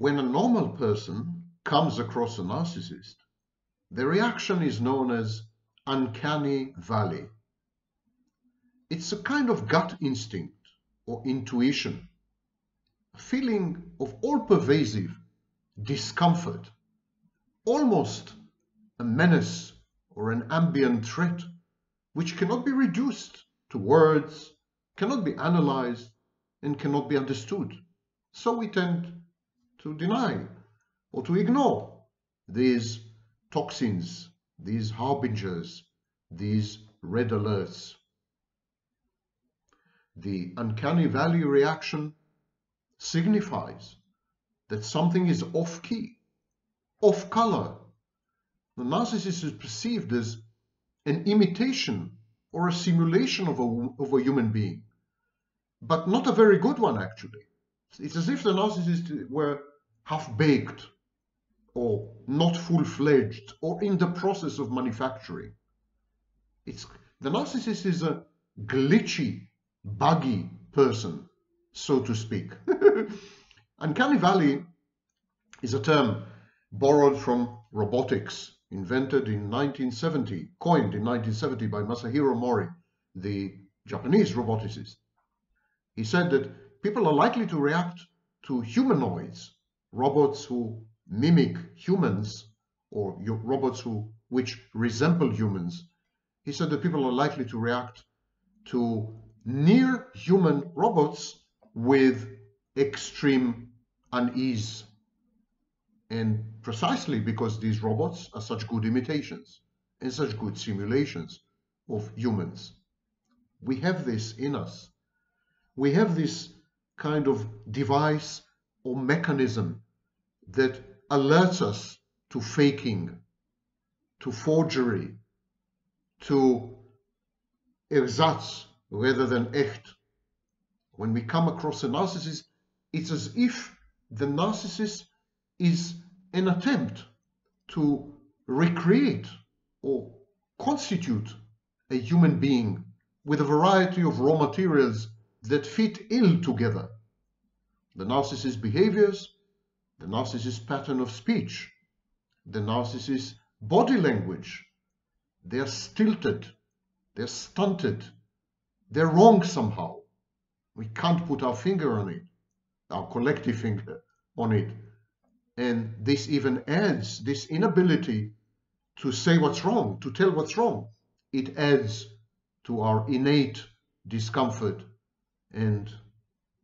When a normal person comes across a narcissist, the reaction is known as uncanny valley. It's a kind of gut instinct or intuition, a feeling of all-pervasive discomfort, almost a menace or an ambient threat, which cannot be reduced to words, cannot be analyzed, and cannot be understood. So we tend to deny or to ignore these toxins, these harbingers, these red alerts. The uncanny valley reaction signifies that something is off-key, off-color. The narcissist is perceived as an imitation or a simulation of a human being, but not a very good one, actually. It's as if the narcissist were half-baked or not full-fledged or in the process of manufacturing. The narcissist is a glitchy, buggy person, so to speak. Uncanny valley is a term borrowed from robotics, invented in 1970, coined in 1970 by Masahiro Mori, the Japanese roboticist. He said that people are likely to react to humanoids, robots who mimic humans, or robots which resemble humans. He said that people are likely to react to near-human robots with extreme unease. And precisely because these robots are such good imitations and such good simulations of humans. We have this in us. We have this kind of device or mechanism that alerts us to faking, to forgery, to ersatz rather than echt. When we come across a narcissist, it's as if the narcissist is an attempt to recreate or constitute a human being with a variety of raw materials that fit ill together. The narcissist's behaviors, the narcissist's pattern of speech, the narcissist's body language, they're stilted, they're stunted, they're wrong somehow. We can't put our finger on it, our collective finger on it. And this even adds, this inability to say what's wrong, to tell what's wrong, it adds to our innate discomfort and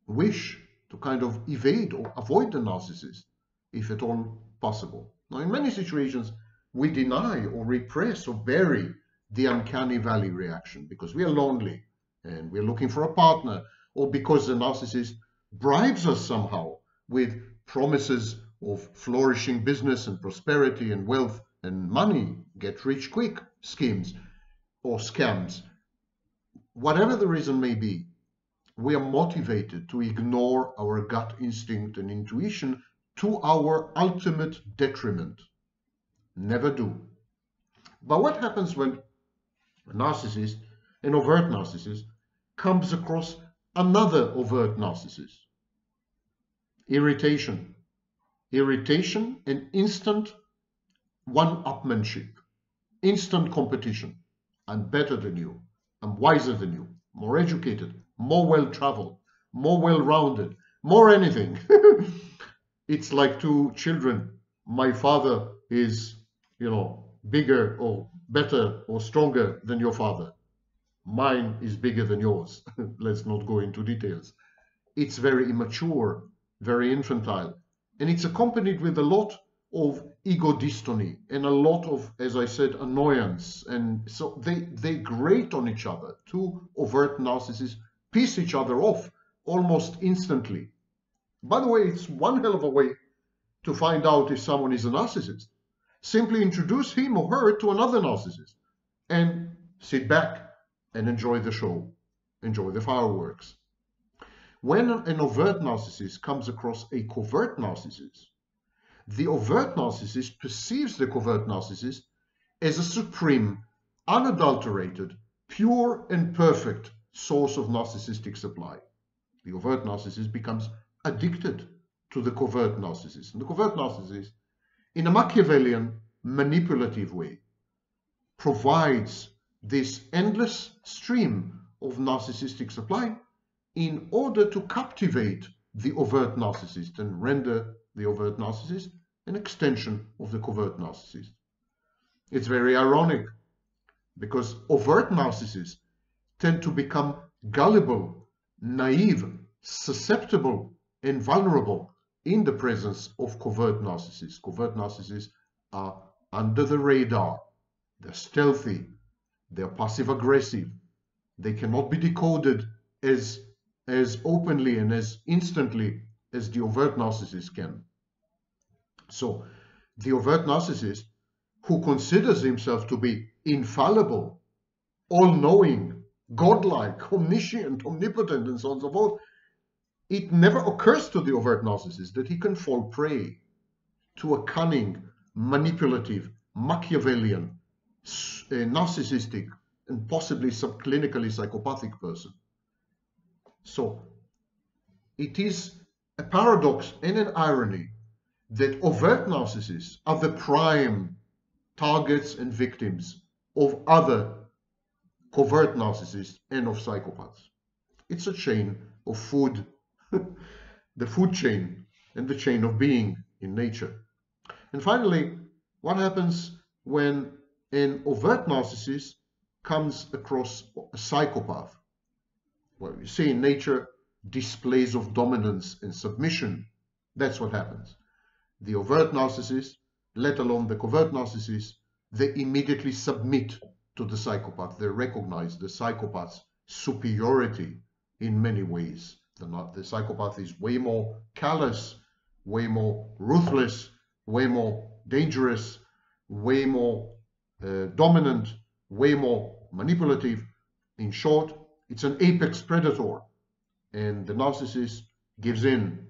wish to kind of evade or avoid the narcissist, if at all possible. Now, in many situations, we deny or repress or bury the uncanny valley reaction because we are lonely and we're looking for a partner, or because the narcissist bribes us somehow with promises of flourishing business and prosperity and wealth and money, get-rich-quick schemes or scams. Whatever the reason may be, we are motivated to ignore our gut instinct and intuition to our ultimate detriment. Never do. But what happens when a narcissist, an overt narcissist, comes across another overt narcissist? Irritation. Irritation and instant one-upmanship, instant competition. I'm better than you, I'm wiser than you, more educated, more well-traveled, more well-rounded, more anything. It's like two children. My father is, bigger or better or stronger than your father. Mine is bigger than yours. Let's not go into details. It's very immature, very infantile. And it's accompanied with a lot of ego dystony and a lot of, as I said, annoyance. And so they grate on each other. Two overt narcissists piss each other off almost instantly. By the way, it's one hell of a way to find out if someone is a narcissist. Simply introduce him or her to another narcissist and sit back and enjoy the show, enjoy the fireworks. When an overt narcissist comes across a covert narcissist, the overt narcissist perceives the covert narcissist as a supreme, unadulterated, pure and perfect source of narcissistic supply. The overt narcissist becomes addicted to the covert narcissist. And the covert narcissist, in a Machiavellian, manipulative way, provides this endless stream of narcissistic supply in order to captivate the overt narcissist and render the overt narcissist an extension of the covert narcissist. It's very ironic because overt narcissists tend to become gullible, naive, susceptible, and vulnerable in the presence of covert narcissists. Covert narcissists are under the radar. They're stealthy. They're passive-aggressive. They cannot be decoded as openly and as instantly as the overt narcissist can. So the overt narcissist, who considers himself to be infallible, all-knowing, godlike, omniscient, omnipotent, and so on and so forth, it never occurs to the overt narcissist that he can fall prey to a cunning, manipulative, Machiavellian, narcissistic, and possibly subclinically psychopathic person. So it is a paradox and an irony that overt narcissists are the prime targets and victims of other covert narcissists and of psychopaths. It's a chain of food, the food chain and the chain of being in nature. And finally, what happens when an overt narcissist comes across a psychopath? Well, you see in nature displays of dominance and submission. That's what happens. The overt narcissist, let alone the covert narcissist, they immediately submit to the psychopath. They recognize the psychopath's superiority in many ways. The psychopath is way more callous, way more ruthless, way more dangerous, way more dominant, way more manipulative. In short, it's an apex predator, and the narcissist gives in,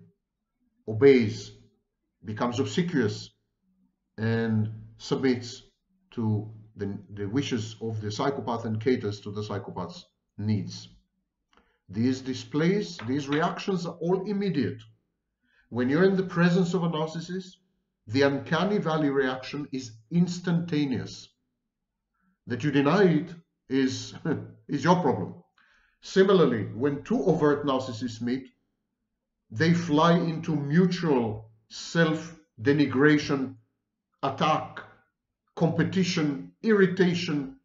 obeys, becomes obsequious, and submits to the wishes of the psychopath and caters to the psychopath's needs. These displays, these reactions are all immediate. When you're in the presence of a narcissist, the uncanny valley reaction is instantaneous. That you deny it is your problem. Similarly, when two overt narcissists meet, they fly into mutual self-denigration, attack, competition, irritation,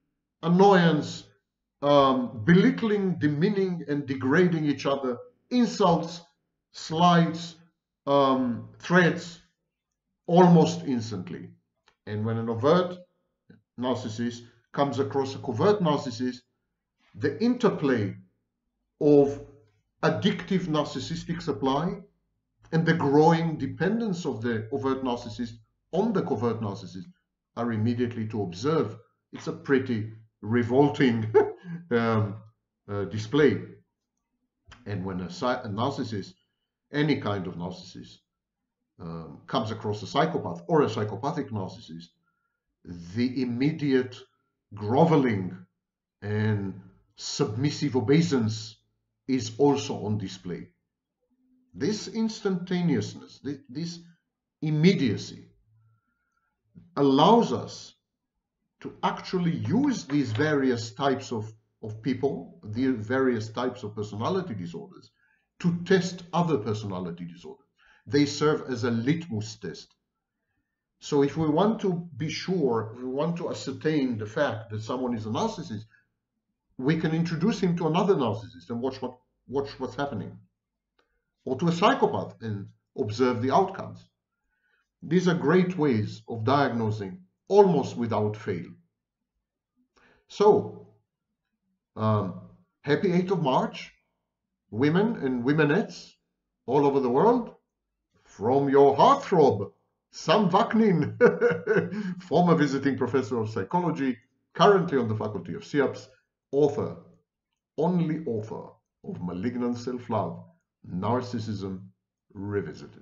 annoyance, belittling, demeaning, and degrading each other, insults, slights, threats, almost instantly. And when an overt narcissist comes across a covert narcissist, the interplay of addictive narcissistic supply and the growing dependence of the overt narcissist on the covert narcissist are immediately to observe. It's a pretty revolting display. And when a narcissist, any kind of narcissist, comes across a psychopath or a psychopathic narcissist, the immediate groveling and submissive obeisance is also on display. This instantaneousness, this immediacy, allows us to actually use these various types of people, the various types of personality disorders, to test other personality disorders. They serve as a litmus test. So if we want to be sure, we want to ascertain the fact that someone is a narcissist, we can introduce him to another narcissist and watch what's happening. Or to a psychopath and observe the outcomes. These are great ways of diagnosing almost without fail. So, happy 8th of March, women and womenettes all over the world, from your heartthrob, Sam Vaknin, former visiting professor of psychology, currently on the faculty of SIAPS, author, only author of Malignant Self-Love, Narcissism Revisited.